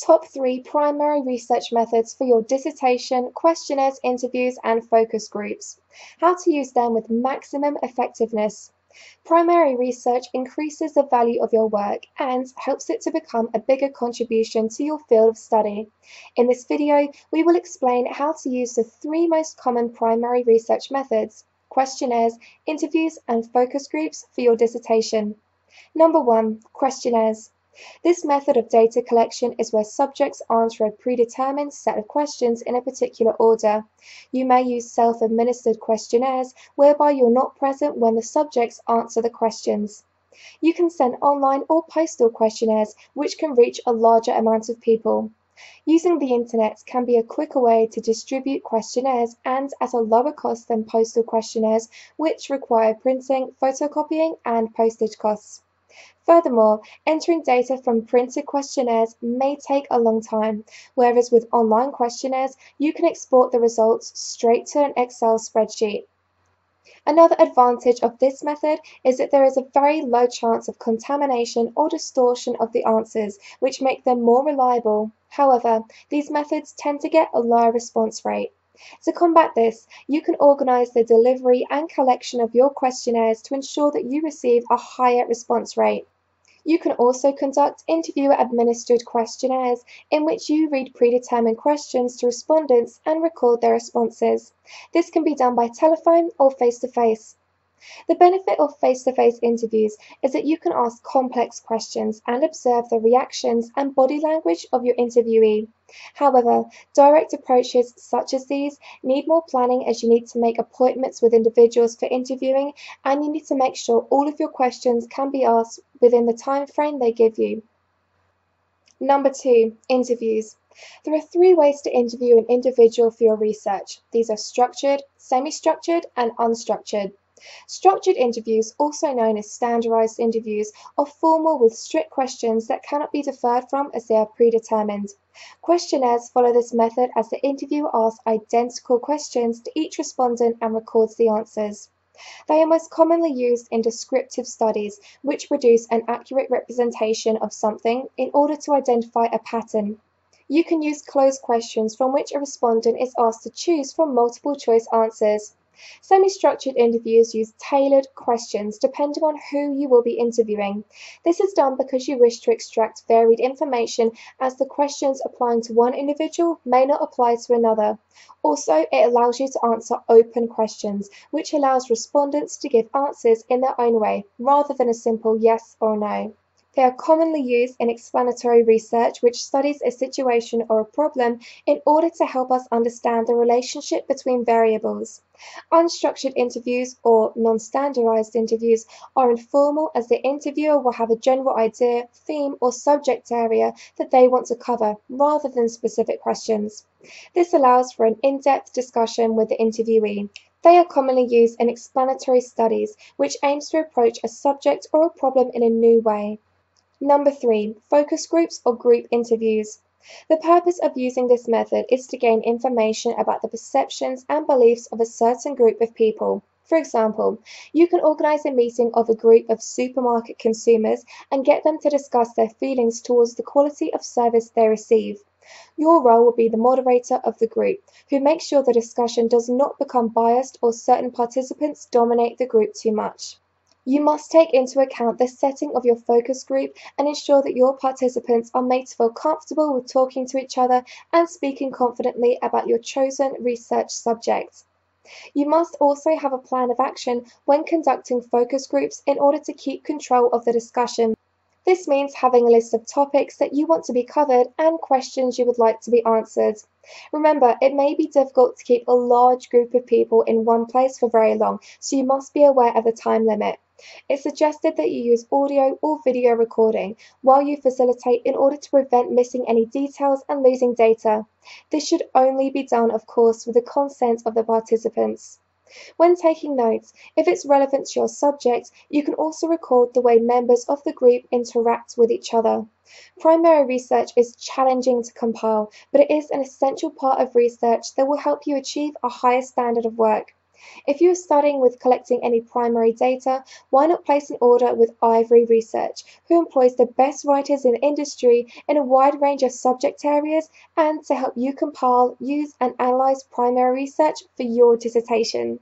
top 3 primary research methods for your dissertation, questionnaires, interviews, and focus groups. How to use them with maximum effectiveness. Primary research increases the value of your work and helps it to become a bigger contribution to your field of study. In this video, we will explain how to use the 3 most common primary research methods, questionnaires, interviews, and focus groups for your dissertation. Number 1, questionnaires. This method of data collection is where subjects answer a predetermined set of questions in a particular order. You may use self-administered questionnaires whereby you're not present when the subjects answer the questions. You can send online or postal questionnaires which can reach a larger amount of people. Using the internet can be a quicker way to distribute questionnaires and at a lower cost than postal questionnaires which require printing, photocopying and postage costs. Furthermore, entering data from printed questionnaires may take a long time, whereas with online questionnaires, you can export the results straight to an Excel spreadsheet. Another advantage of this method is that there is a very low chance of contamination or distortion of the answers, which make them more reliable. However, these methods tend to get a lower response rate. To combat this, you can organise the delivery and collection of your questionnaires to ensure that you receive a higher response rate. You can also conduct interviewer-administered questionnaires in which you read predetermined questions to respondents and record their responses. This can be done by telephone or face-to-face. The benefit of face-to-face interviews is that you can ask complex questions and observe the reactions and body language of your interviewee. However, direct approaches such as these need more planning as you need to make appointments with individuals for interviewing and you need to make sure all of your questions can be asked within the time frame they give you. Number 2, interviews. There are 3 ways to interview an individual for your research. These are structured, semi-structured, and unstructured. Structured interviews, also known as standardised interviews, are formal with strict questions that cannot be deferred from as they are predetermined. Questionnaires follow this method as the interviewer asks identical questions to each respondent and records the answers. They are most commonly used in descriptive studies, which produce an accurate representation of something in order to identify a pattern. You can use closed questions from which a respondent is asked to choose from multiple choice answers. Semi-structured interviews use tailored questions depending on who you will be interviewing. This is done because you wish to extract varied information as the questions applying to one individual may not apply to another. Also, it allows you to answer open questions, which allows respondents to give answers in their own way rather than a simple yes or no. They are commonly used in explanatory research, which studies a situation or a problem in order to help us understand the relationship between variables. Unstructured interviews or non-standardized interviews are informal as the interviewer will have a general idea, theme or subject area that they want to cover rather than specific questions. This allows for an in-depth discussion with the interviewee. They are commonly used in explanatory studies, which aims to approach a subject or a problem in a new way. Number 3, focus groups or group interviews. The purpose of using this method is to gain information about the perceptions and beliefs of a certain group of people. For example, you can organise a meeting of a group of supermarket consumers and get them to discuss their feelings towards the quality of service they receive. Your role will be the moderator of the group, who makes sure the discussion does not become biased or certain participants dominate the group too much. You must take into account the setting of your focus group and ensure that your participants are made to feel comfortable with talking to each other and speaking confidently about your chosen research subject. You must also have a plan of action when conducting focus groups in order to keep control of the discussion. This means having a list of topics that you want to be covered and questions you would like to be answered. Remember, it may be difficult to keep a large group of people in one place for very long, so you must be aware of the time limit. It's suggested that you use audio or video recording while you facilitate in order to prevent missing any details and losing data. This should only be done, of course, with the consent of the participants. When taking notes, if it's relevant to your subject, you can also record the way members of the group interact with each other. Primary research is challenging to compile, but it is an essential part of research that will help you achieve a higher standard of work. If you are starting with collecting any primary data, why not place an order with Ivory Research, who employs the best writers in the industry in a wide range of subject areas and to help you compile, use and analyze primary research for your dissertation.